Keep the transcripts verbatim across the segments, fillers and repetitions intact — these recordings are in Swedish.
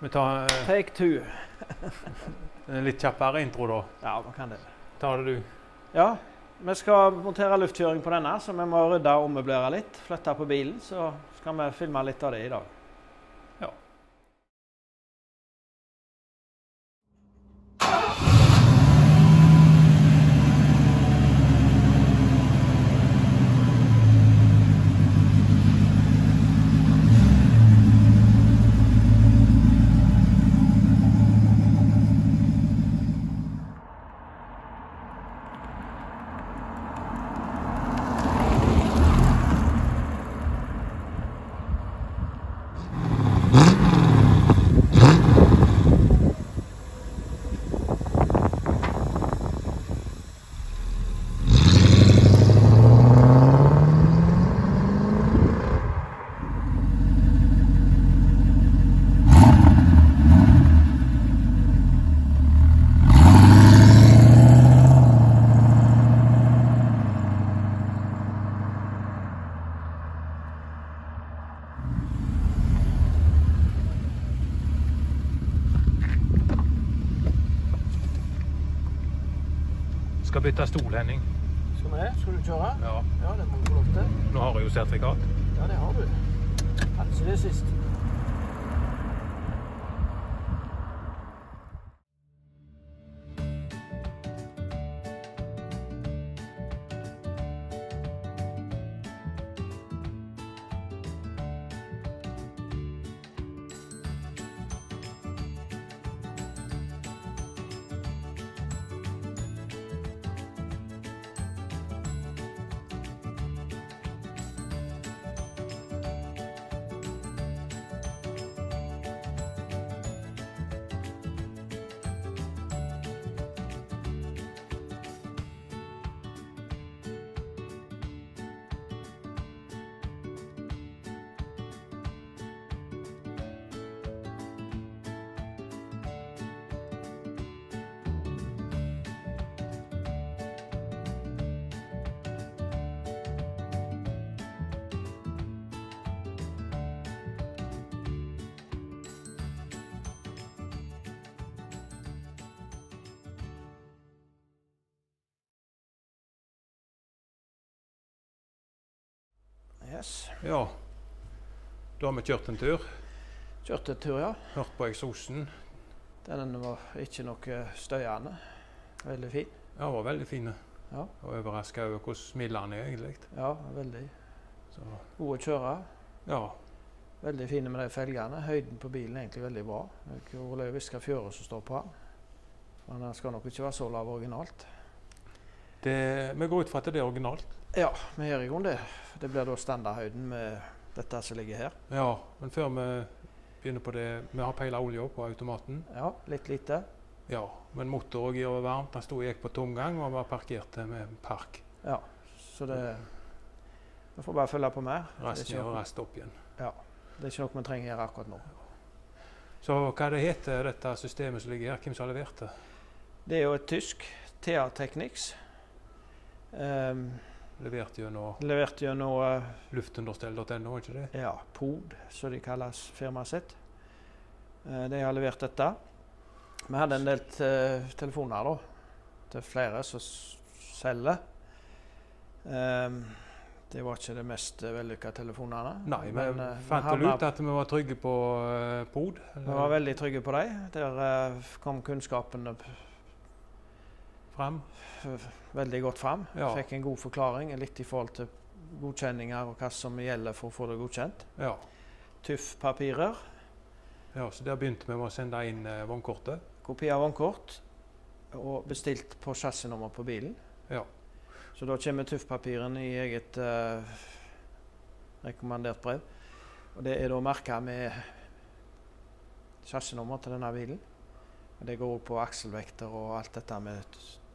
Vi tar... Eh, Take two. En litt kjappere intro da. Ja, man kan det. Tar det du? Ja, vi skal montere luftkjøring på denne, så vi må rydde og ommøblere litt. Flytte på bilen, så skal vi filme litt av det i dag. Ja. Ska byta stol, Henning. Ska med? Ska du köra? Ja. Ja, det må gå upp det. Nu har du ju certifikat. Ja, det har du. Alltså det sist. Yes. Ja, da har vi kjørt en tur. Kjørt en tur, ja. Hørt på eksosen. Den var ikke noe støyende. Veldig fin. Ja, den var veldig fin. Ja. Og overrasket over hvor smilende er egentlig. Ja, veldig. Så. God å kjøre. Ja. Veldig fine med de felgene. Høyden på bilen er egentlig veldig bra. Det er ikke overløvisk av fjøret som står på den. Men den skal nok ikke være så lav originalt. Det, vi går ut fra at det er originalt. Ja, vi gjør i grunn det. Det blir da standardhøyden med dette som ligger her. Ja, men før vi begynner på det, vi har peilet olje på automaten. Ja, litt lite. Ja, men motor og gir var varmt, den stod gikk på tomgang og var parkert med park. Ja, så det, vi får bare følge på mer. Rest ned og rest opp igjen. Ja, det er ikke noe vi trenger her akkurat nå. Så hva det heter dette systemet som ligger her, hvem som har levert det? Det er jo et tysk, T A Technix. Um, Levert gjennom, Levert gjennom uh, luftunderstell punktum no, ikke det? Ja, Pod, så de kalles firmaet sitt. Uh, de har levert dette. Vi hadde en del uh, telefoner da, til flere som selger. Um, det var ikke det mest uh, vellykket telefonene. Nei, men, men uh, fant du ut at vi var trygge på uh, Pod? Eller? Vi var veldig trygge på dem. Der uh, kom kunnskapen frem. Veldig godt frem. Ja. Fikk en god forklaring litt i forhold til godkjenninger og hva som gjelder for å få det godkjent. Ja. TÜV-papirer. Ja, så der begynte vi med å sende inn eh, vognkortet. Kopi av vognkort og bestilt på chassinummer på bilen. Ja. Så da kommer TÜV-papiren i eget eh, rekommendert brev. Og det er da merket med chassinummer til denne bilen. Og det går på akselvekter og alt dette med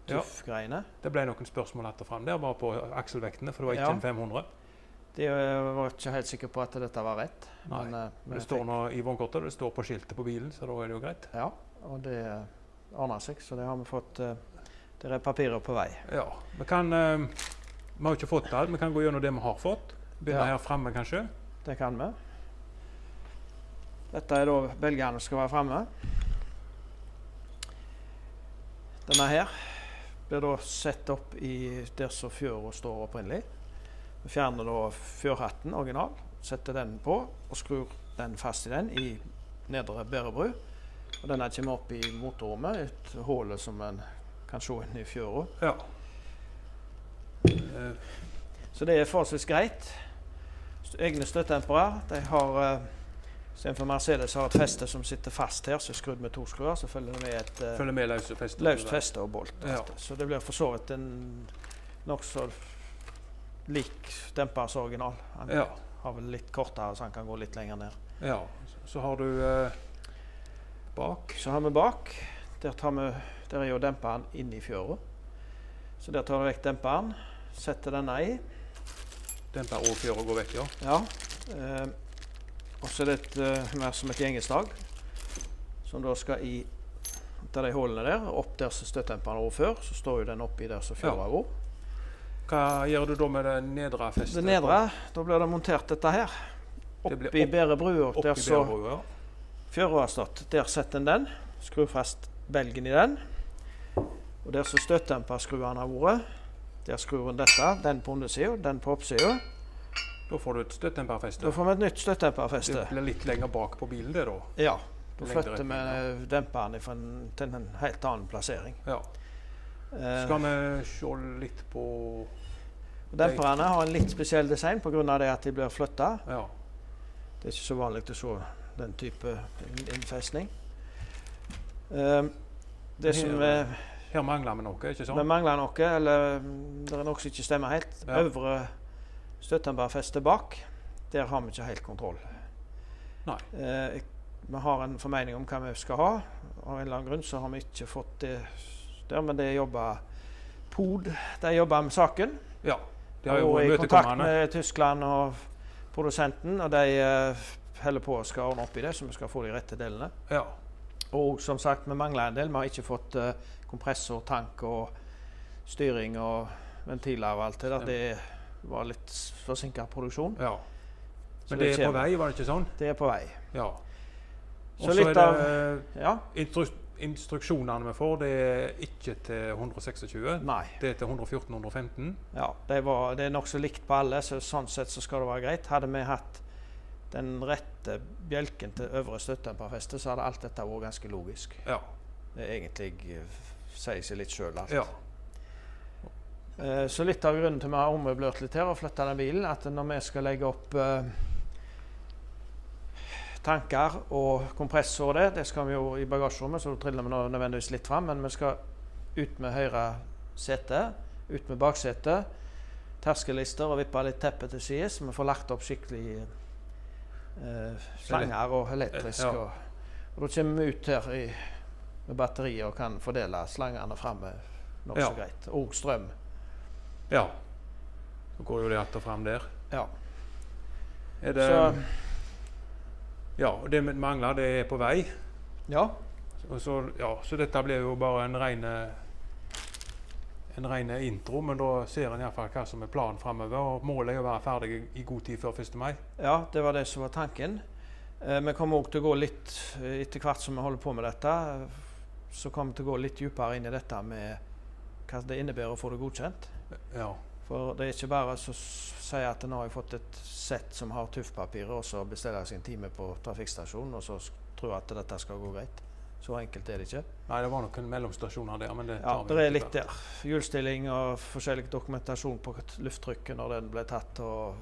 TÜV-greiene. Ja, det ble noen spørsmål etter frem der, bare på akselvektene, for det var ikke ja. En fem hundre. De var ikke helt sikre på at dette var rett. Nei, men, men det fikk... står nå i vognkortet, det står på skiltet på bilen, så da er det jo greit. Ja, og det ordner seg, så det har vi fått, det er papirer på vei. Ja, vi kan, vi har jo ikke fått det, vi kan gå gjennom det vi har fått. Begynner ja. Her fremme kanskje. Det kan vi. Detta är då belgaren som ska vara framme. Denna här blir då satt upp i där så fjör och står opprinnelig. Vi fjerner då fjörhatten original, sätter den på och skruvar den fast i den i nedre bärebru. Och den här kommer upp i motorrummet, ett hål som man kan se in i fjöret. Ja. Så det är fortsatt grejt. Egna støttemperer, de har, sen för Mercedes har ett fäste som sitter fast här, så är skrudd med två skruvar, så följer med ett följer med löst fäste, löst fäste och bolt. Ja. Så det blir försovet en nog så lik dämpars original. Han ja. Har väl lite kortare så han kan gå lite längre ner. Ja, så har du eh, bak. Så har vi bak. Där tar vi, där är ju dämparen in i fjöret. Så där tar vi direkt dämparen, sätter denna i. Dämpar och fjör och går väck, ja. Ja. Eh, och så är det ett, eh, som ett gängeslag som då ska i där det är hålen där, upp där så stötdämparen ovanför, så står ju den uppe i där så fjärrar går. Vad gör du då med den nedre fästet? Den nedre, då blir det monterat detta här. Upp det i bärebru och där så ja. Fjärrar har stått. Där sätter den, skruv fast bälgen i den. Och där så stötdämpar skruvarna har varit. Där skruvar detta, den på undersidan, den på uppsidan. Då får du ett stötdämparfäste. Då får man ett nytt stötdämparfäste. Det blir lite längre bak på bilden då. Ja, då flyttar man dämparen ifrån till en helt annan placering. Ja. Ska man se lite på... Dämparna har en lite speciell design på grund av det att de blir flyttade. Ja. Det är inte så vanligt att se den typen infästning. Det som är... Her mangler man noe, ikke sånn? Man mangler noe, eller det er nok som ikke stemmer helt. Ja. Øvre støttemperfeste bak, der har vi ikke helt kontroll. Nei. Eh, vi har en formening om hva vi skal ha. Av en eller annen grunn så har vi ikke fått det der, men det jobber Pod. De jobber med saken. Ja, de har jo møtekommerne. Og i kontakt med Tyskland og produsenten, og de eh, holder på å skal ordne opp i det, så vi skal få de rette delene. Ja. Och som sagt, vi manglar en del. Vi har inte fått eh, kompressor, tank och styrning och ventiler och allt det där. Det var lite försinkad produktion. Ja. Men det, det är på väg, var det inte sånt? Det är på väg. Ja. Så, så lite av ja. instru instruktionerna man får, det är inte till ett tjugo sex. Nej. Det är till ett fjorton ett femton. Ja, det, var, det är nog så likt på alla, så sånt sätt så ska det vara grejt. Hade vi haft den rätta bjälken till övre stötdämparfästet så hade allt detta varit ganska logiskt. Ja. Det egentligen säger sig lite själv. Ja. Eh, så lite av grunden till att vi har ommöblerat lite här och flyttat den bilen, att när vi ska lägga upp eh, tankar och kompressor och det, det ska vi ju i bagagerummet, så då trillar man nödvändigtvis lite fram, men man ska ut med högra sätet, ut med baksätet, terskelister och vippa lite täppet till sidan så man får lagt upp skickligt Eh, slangar och elektriska. Ja. Och då kommer vi ut här i, med batterier och kan fördela slangarna framme något ja. Så grejt. Och ström. Ja. Då går ju det att ta fram där. Ja. Är det, så. Ja, och det med manglar, det är på väg. Ja. Och så, ja, så detta blev ju bara en reine en reine intro, men då ser en i alla fall hva som är plan framöver, och målet är att vara färdig i god tid för första maj. Ja, det var det som var tanken. Eh, men kommer också att gå lite, efter kvart som jag håller på med detta, så kommer det att gå lite djupare in i detta med vad det innebär att få det godkänt. Ja. För det är inte bara så säga att den har fått ett sätt som har tuffpapir och så beställer sin timme på trafikstationen och så tror att detta ska gå grejt. Så enkelt är det inte. Nej, det var nog en mellomstation där. Men det ja, det är lite där. Hjulstilling och försäljning dokumentation på lufttrycken när den blev tatt och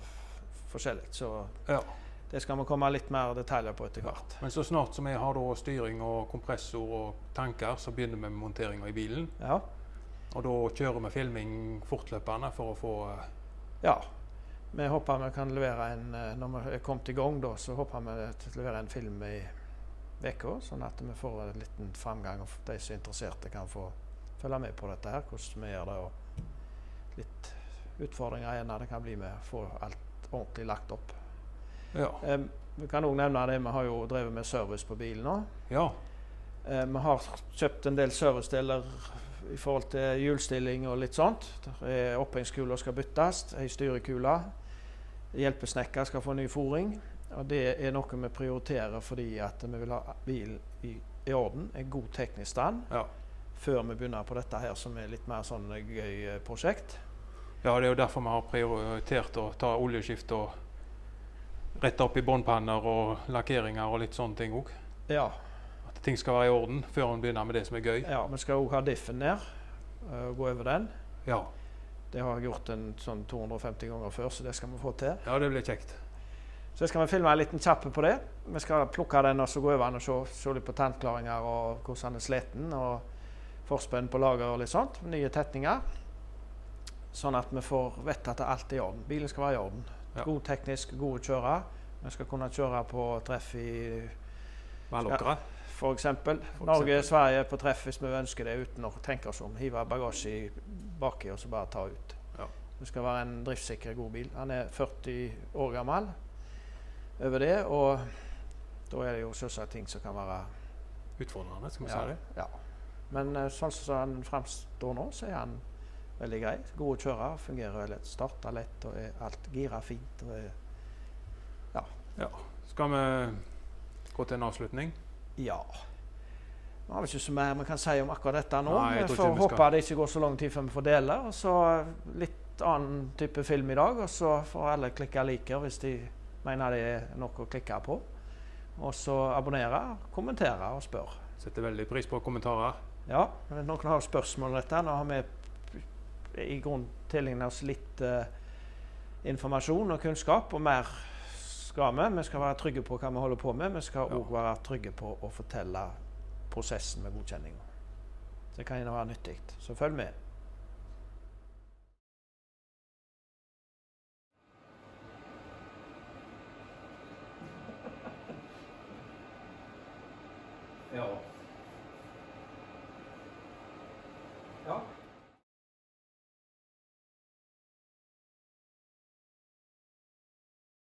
försäljning. Så ja. Det ska man komma lite mer detaljer på efter kvart. Ja. Men så snart som jag har då styrning och kompressor och tankar så börjar med montering i bilen. Ja. Och då kör med filmning fortlöpande för att få... Ja, men jag hoppas man kan leverera en... När man har kommit igång då så hoppas man att leverera en film i... veckor, så att vi får en liten framgång och de som är intresserade kan få följa med på detta här, hur vi gör det och lite utfordringar igen när det kan bli med att få allt ordentligt lagt upp. Ja. Eh, vi kan nog nämna det, man har ju drivit med service på bilen. Ja. Eh, man har köpt en del servicedelar i förhåll till hjulstilling och lite sånt. Upphängskulor ska bytas, en styrkula, hjälpesnäckare ska få ny foring. Og det er noe vi prioriterer fordi at vi vil ha bil i, i orden, en god teknisk stand, ja, før vi begynner på dette her som er litt mer sånn gøy prosjekt. Ja, det er jo derfor vi har prioritert å ta oljeskift og rette opp i båndpanner og lakkeringer og litt sånne ting også. Ja. At ting skal være i orden før vi begynner med det som er gøy. Ja, vi skal også ha diffen ned og gå over den. Ja. Det har jeg gjort en sånn to hundre og femti ganger før, så det skal vi få til. Ja, det blir kjekt. Så skal vi filme en liten kjappe på det. Vi skal plukke den og så gå over den og se, se litt på tantklaringer og hvordan den er sleten og forspenn på lager og litt sånt. Nye tetninger. Sånn at vi får vite at alt er i orden. Bilen skal være i orden. Ja. God teknisk, gode kjører. Vi skal kunne kjøre på treff i Vallåkra, for eksempel. Norge og Sverige på treff hvis vi ønsker det, uten å tenke oss om. Hive bagasje i baki og så bare ta ut. Ja. Det skal være en driftssikker, god bil. Han er førti år gammel over det, og da er det jo selvsagt ting som kan være utfordrende, skal vi ja, si det? Ja. Men sånn som han fremstår nå, så er han veldig greit. Gode kjører, fungerer lett, starter lett og er alt girer fint. Og er ja. Ja. Skal vi gå til en avslutning? Ja. Nå har vi ikke så mer vi kan si om akkurat dette nå. Nei, vi får vi håpe det ikke går så lang tid før vi får dele. Og så litt annen type film i dag, og så får alle klikke liker hvis de mener det er noe å klikke på. Og så abonnere, kommentere og spør. Setter veldig pris på kommentarer. Ja, men noen har spørsmål om dette. Nå har vi i grunn tillegger oss litt uh, informasjon og kunnskap, og mer skal vi. Vi skal være trygge på hva vi holder på med, vi skal ja. også være trygge på å fortelle prosessen med godkjenningen. Det kan jo være nyttig, så følg med. Ja. Ja.